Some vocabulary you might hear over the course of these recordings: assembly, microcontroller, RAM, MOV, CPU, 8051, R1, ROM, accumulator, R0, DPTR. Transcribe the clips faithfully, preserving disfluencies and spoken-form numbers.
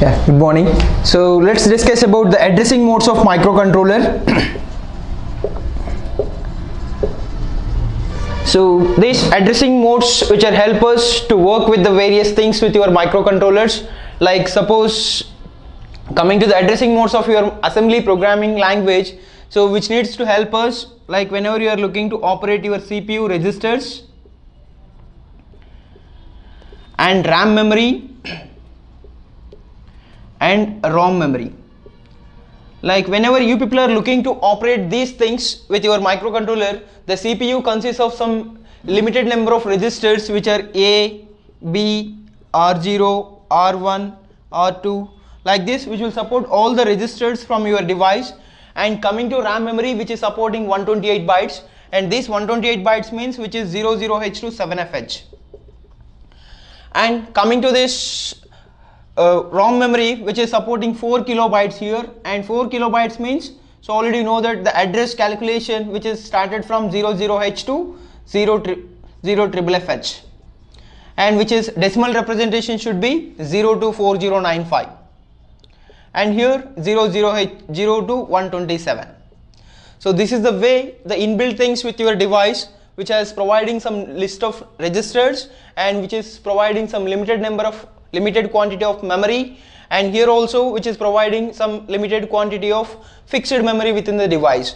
Yeah, good morning. So let's discuss about the addressing modes of microcontroller. So these addressing modes which are help us to work with the various things with your microcontrollers. Like suppose coming to the addressing modes of your assembly programming language, so which needs to help us like whenever you are looking to operate your C P U registers and RAM memory and ROM memory. Like whenever you people are looking to operate these things with your microcontroller, the C P U consists of some limited number of registers which are A, B, R zero, R one, R two, like this, which will support all the registers from your device. And coming to RAM memory, which is supporting one twenty-eight bytes, and this one twenty-eight bytes means which is zero zero H to seven F H. And coming to this Uh, ROM memory, which is supporting four kilobytes here, and four kilobytes means, so already know that the address calculation which is started from zero zero H to zero triple F H, and which is decimal representation should be zero to four zero nine five, and here zero zero H zero to one twenty-seven. So this is the way the inbuilt things with your device, which is providing some list of registers and which is providing some limited number of limited quantity of memory, and here also which is providing some limited quantity of fixed memory within the device.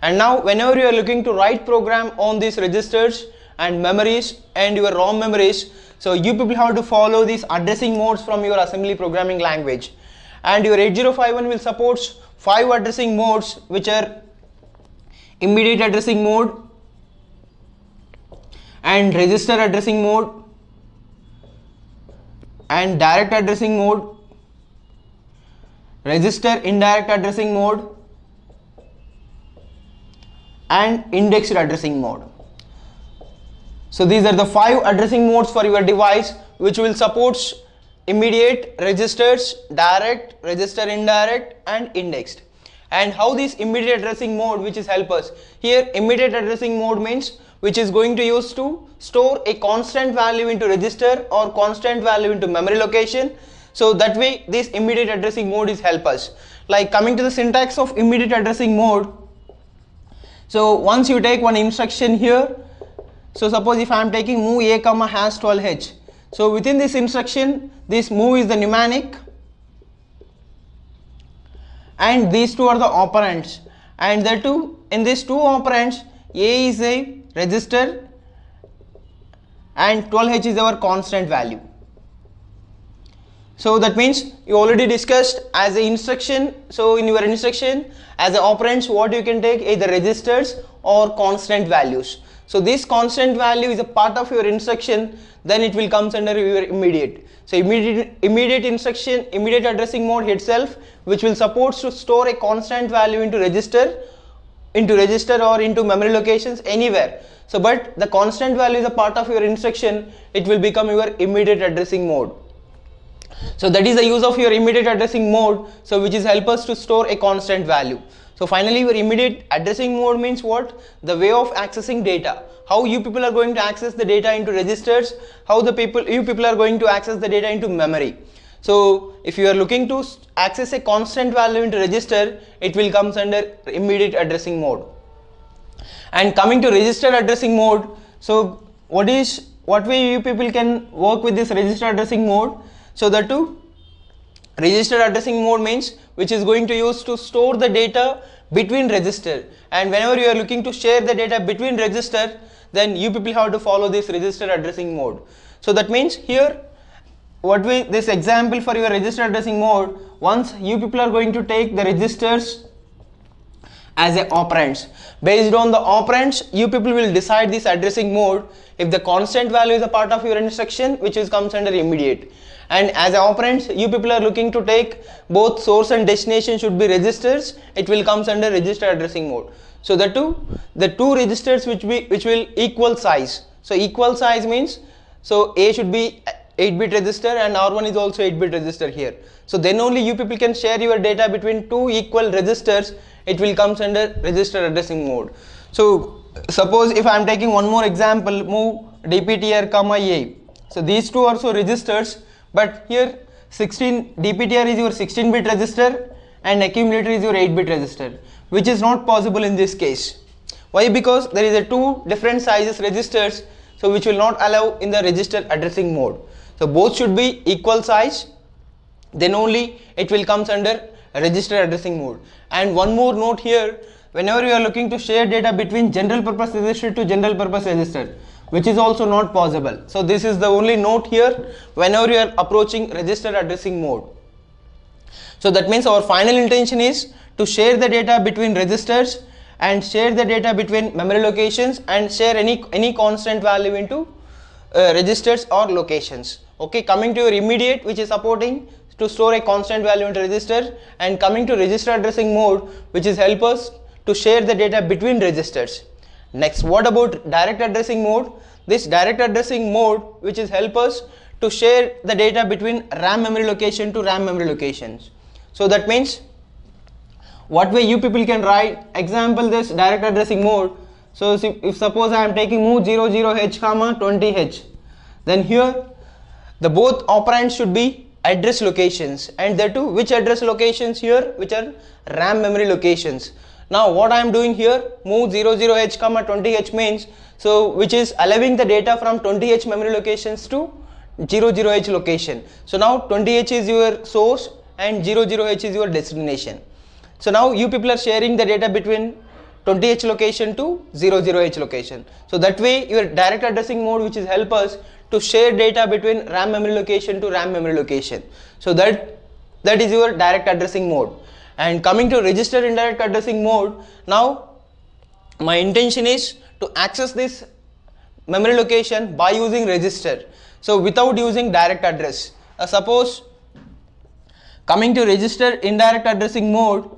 And now whenever you are looking to write program on these registers and memories and your ROM memories, so you people have to follow these addressing modes from your assembly programming language. And your eighty fifty-one will support five addressing modes, which are immediate addressing mode and register addressing mode and direct addressing mode, register indirect addressing mode, and indexed addressing mode. So these are the five addressing modes for your device, which will support immediate, registers, direct, register indirect, and indexed. And how this immediate addressing mode which is help us here, immediate addressing mode means which is going to use to store a constant value into register or constant value into memory location. So that way this immediate addressing mode is help us. Like coming to the syntax of immediate addressing mode, so once you take one instruction here, so suppose if I am taking move a comma hash twelve H, so within this instruction this move is the mnemonic and these two are the operands, and the two in these two operands a is a register and twelve H is our constant value. So that means you already discussed as an instruction, so in your instruction as the operands what you can take, either registers or constant values. So this constant value is a part of your instruction, then it will comes under your immediate. So immediate immediate instruction, immediate addressing mode itself, which will support to store a constant value into register, into register or into memory locations anywhere. So but the constant value is a part of your instruction, it will become your immediate addressing mode. So that is the use of your immediate addressing mode, so which is help us to store a constant value. So finally your immediate addressing mode means what? The way of accessing data. How you people are going to access the data into registers, how the people you people are going to access the data into memory. So if you are looking to access a constant value into register, it will comes under immediate addressing mode. And coming to register addressing mode, so what is what way you people can work with this register addressing mode? So the two register addressing mode means which is going to use to store the data between register, and whenever you are looking to share the data between register, then you people have to follow this register addressing mode. So that means here what way this example for your register addressing mode, once you people are going to take the registers as a operands, based on the operands you people will decide this addressing mode. If the constant value is a part of your instruction, which is comes under immediate, and as a operands you people are looking to take both source and destination should be registers, it will comes under register addressing mode. So the two the two registers which be which will equal size, so equal size means, so A should be eight bit register and R one is also eight bit register here. So then only you people can share your data between two equal registers, it will comes under register addressing mode. So suppose if I am taking one more example, move D P T R comma A, so these two are so registers, but here sixteen D P T R is your sixteen bit register and accumulator is your eight bit register, which is not possible in this case. Why? Because there is a two different sizes registers, so which will not allow in the register addressing mode. So both should be equal size, then only it will comes under register addressing mode. And one more note here, whenever you are looking to share data between general purpose register to general purpose register, which is also not possible. So this is the only note here whenever you are approaching register addressing mode. So that means our final intention is to share the data between registers and share the data between memory locations and share any any constant value into uh, registers or locations. Okay, coming to your immediate, which is supporting to store a constant value into register, and coming to register addressing mode, which is help us to share the data between registers. Next, what about direct addressing mode? This direct addressing mode, which is help us to share the data between RAM memory location to RAM memory locations. So that means what way you people can write example this direct addressing mode. So if suppose I am taking move zero zero H comma twenty H, then here the both operands should be address locations, and there too which address locations here, which are RAM memory locations. Now what I am doing here, move zero zero H comma twenty H means, so which is allowing the data from twenty H memory locations to zero zero H location. So now twenty H is your source and zero zero H is your destination. So now you people are sharing the data between twenty H location to zero zero H location. So that way your direct addressing mode, which is help us to share data between RAM memory location to RAM memory location. So that that is your direct addressing mode. And coming to register indirect addressing mode, now my intention is to access this memory location by using register, so without using direct address. Uh, suppose coming to register indirect addressing mode,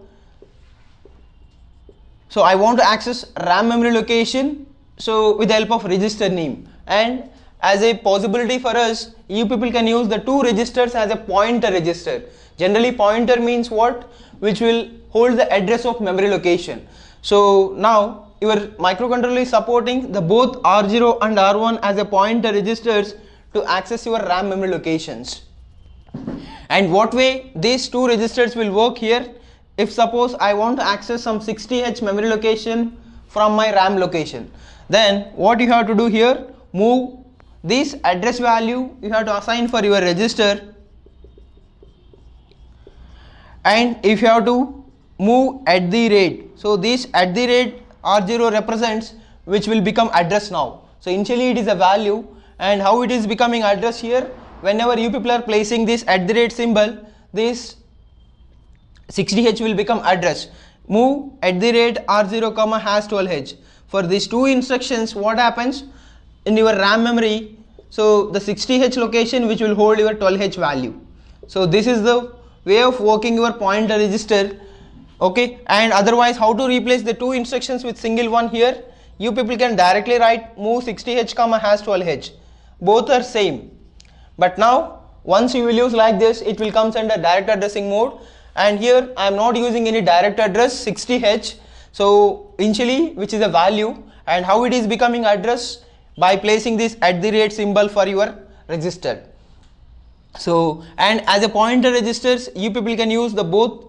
so I want to access RAM memory location, so with the help of register name. And as a possibility for us, you people can use the two registers as a pointer register. Generally pointer means what? Which will hold the address of memory location. So now your microcontroller is supporting the both R zero and R one as a pointer registers to access your RAM memory locations. And what way these two registers will work here? If suppose I want to access some sixty H memory location from my RAM location, then what you have to do here, move this address value you have to assign for your register, and if you have to move at the rate, so this at the rate R zero represents, which will become address now. So initially it is a value, and how it is becoming address here, whenever you people are placing this at the rate symbol, this sixty H will become address. Move at the rate R zero comma has twelve H. For these two instructions, what happens in your RAM memory? So the sixty H location, which will hold your twelve H value. So this is the way of working your pointer register. Okay, and otherwise how to replace the two instructions with single one here? You people can directly write move sixty H comma has twelve H. Both are same. But now once you will use like this, it will comes under direct addressing mode. And here I am not using any direct address sixty H. So initially, which is a value, and how it is becoming address by placing this at the rate symbol for your register. So, and as a pointer registers, you people can use the both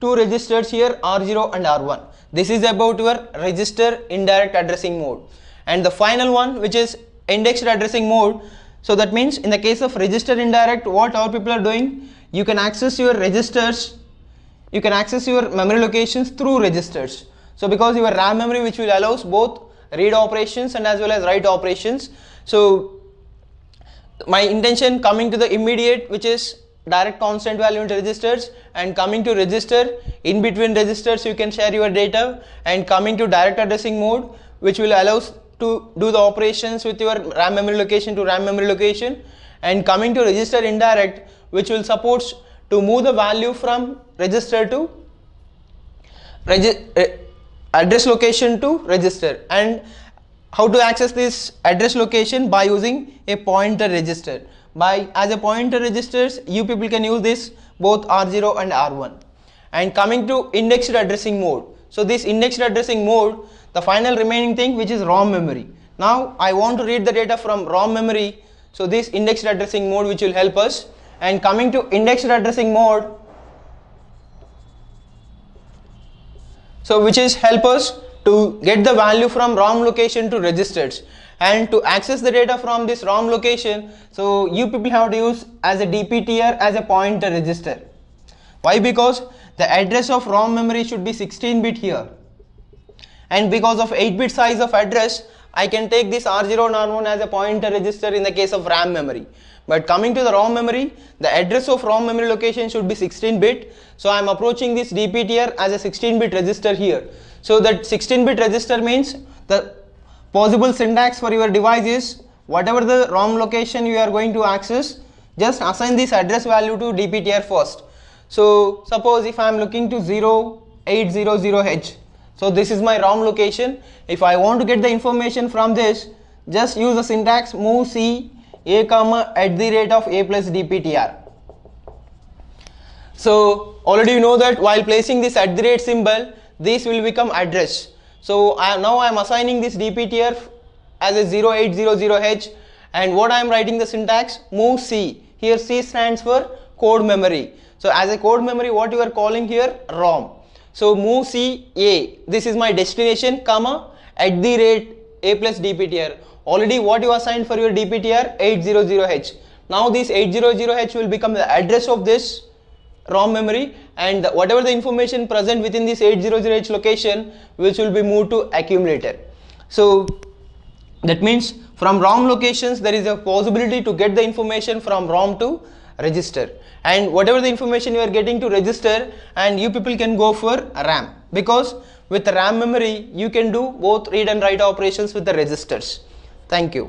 two registers here, R zero and R one. This is about your register indirect addressing mode. And the final one, which is indexed addressing mode. So that means in the case of register indirect, what our people are doing, you can access your registers, you can access your memory locations through registers. So because your RAM memory, which will allows both read operations and as well as write operations. So my intention coming to the immediate, which is direct constant value into registers, and coming to register, in between registers you can share your data, and coming to direct addressing mode, which will allow to do the operations with your RAM memory location to RAM memory location, and coming to register indirect, which will support to move the value from register to register address location to register. And how to access this address location? By using a pointer register. By as a pointer registers, you people can use this both R zero and R one. And coming to indexed addressing mode, so this indexed addressing mode, the final remaining thing, which is ROM memory. Now I want to read the data from ROM memory, so this indexed addressing mode, which will help us. And coming to indexed addressing mode, so which is help us to get the value from ROM location to registers, and to access the data from this ROM location, so you people have to use as a D P T R as a pointer register. Why? Because the address of ROM memory should be sixteen bit here, and because of eight bit size of address, I can take this R zero and R one as a pointer register in the case of RAM memory. But coming to the ROM memory, the address of ROM memory location should be sixteen bit. So I am approaching this D P T R as a sixteen bit register here. So that sixteen bit register means the possible syntax for your device is whatever the ROM location you are going to access, just assign this address value to D P T R first. So suppose if I am looking to zero eight zero zero H. So this is my ROM location. If I want to get the information from this, just use the syntax move C a comma at the rate of a plus D P T R. So already you know that while placing this at the rate symbol, this will become address. So I, now I am assigning this D P T R as a zero eight zero zero H, and what I am writing the syntax move C. Here C stands for code memory. So as a code memory, what you are calling here? ROM. So move C A, this is my destination, comma at the rate A plus D P T R. Already what you assigned for your D P T R, eight hundred H. Now this eight hundred H will become the address of this ROM memory, and whatever the information present within this eight hundred H location, which will be moved to accumulator. So that means from ROM locations there is a possibility to get the information from ROM to register, and whatever the information you are getting to register, and you people can go for RAM, because with RAM memory you can do both read and write operations with the registers. Thank you.